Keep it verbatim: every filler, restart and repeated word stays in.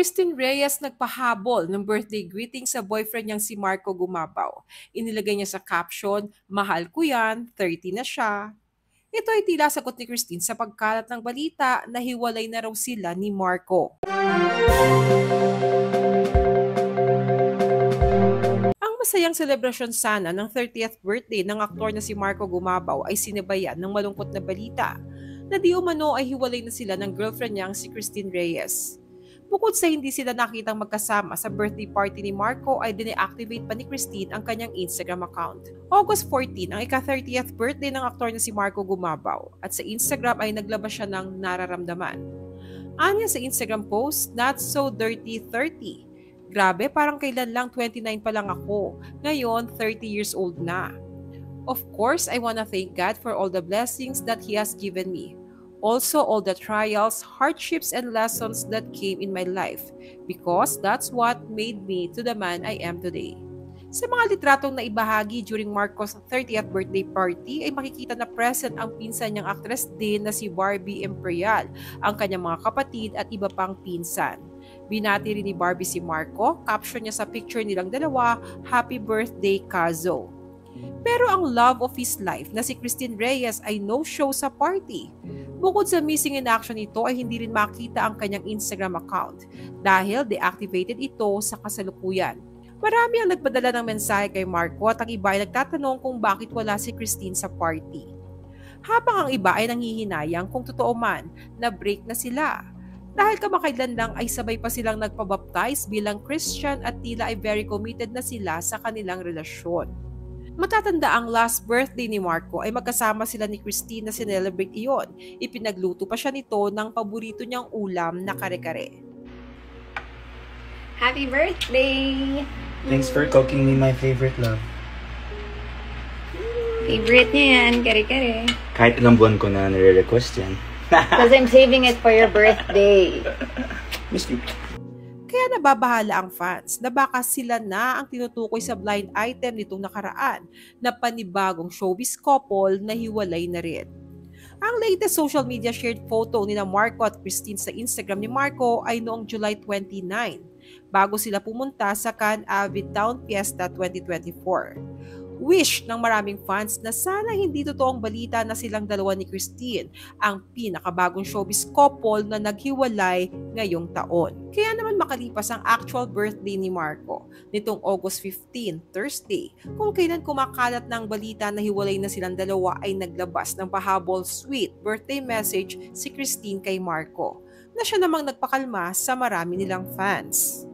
Cristine Reyes nagpahabol ng birthday greeting sa boyfriend niyang si Marco Gumabao. Inilagay niya sa caption, "Mahal ko yan, thirty na siya." Ito ay tila sagot ni Cristine sa pagkalat ng balita na hiwalay na raw sila ni Marco. Masayang selebrasyon sana ng thirtieth birthday ng aktor na si Marco Gumabao ay sinabayan ng malungkot na balita na di umano ay hiwalay na sila ng girlfriend niyang si Cristine Reyes. Bukod sa hindi sila nakitang magkasama sa birthday party ni Marco ay dine-activate pa ni Cristine ang kanyang Instagram account. August fourteen ang ika-thirtieth birthday ng aktor na si Marco Gumabao at sa Instagram ay naglabas siya ng nararamdaman. Anya sa Instagram post, "Not so dirty thirty. Grabe, parang kailan lang, twenty-nine pa lang ako. Ngayon, thirty years old na. Of course, I wanna thank God for all the blessings that He has given me. Also, all the trials, hardships, and lessons that came in my life. Because that's what made me to the man I am today." Sa mga litratong naibahagi during Marco's thirtieth birthday party ay makikita na present ang pinsan niyang actress din na si Barbie Imperial, ang kanyang mga kapatid at iba pang pinsan. Binati rin ni Barbie si Marco, caption niya sa picture nilang dalawa, "Happy birthday, Kazo." Pero ang love of his life na si Cristine Reyes ay no-show sa party. Bukod sa missing in action nito ay hindi rin makita ang kanyang Instagram account dahil deactivated ito sa kasalukuyan. Marami ang nagpadala ng mensahe kay Marco at ang iba ay nagtatanong kung bakit wala si Cristine sa party. Habang ang iba ay nanghihinayang kung totoo man na break na sila. Dahil kamakailan lang ay sabay pa silang nagpabaptize bilang Christian at tila ay very committed na sila sa kanilang relasyon. Matatanda ang last birthday ni Marco ay magkasama sila ni Cristine na sinelebrate iyon. Ipinagluto pa siya nito ng paborito niyang ulam na kare-kare. Happy birthday! Thanks for cooking me my favorite love. Favorite niya yan, kare-kare. Kahit ilang buwan ko na nire-request yan. Because I'm saving it for your birthday. Miss you. Kaya nababahala ang fans na baka sila na ang tinutukoy sa blind item nitong nakaraan na panibagong showbiz couple na hiwalay na rin. Ang latest social media shared photo nina Marco at Cristine sa Instagram ni Marco ay noong July twenty-ninth. Bago sila pumunta sa Can Avid Town Fiesta twenty twenty-four. Wish ng maraming fans na sana hindi totoong balita na silang dalawa ni Cristine ang pinakabagong showbiz couple na naghiwalay ngayong taon. Kaya naman makalipas ang actual birthday ni Marco nitong August fifteenth, Thursday, kung kailan kumakalat ng balita na hiwalay na silang dalawa ay naglabas ng pahabol sweet birthday message si Cristine kay Marco na siya namang nagpakalma sa marami nilang fans.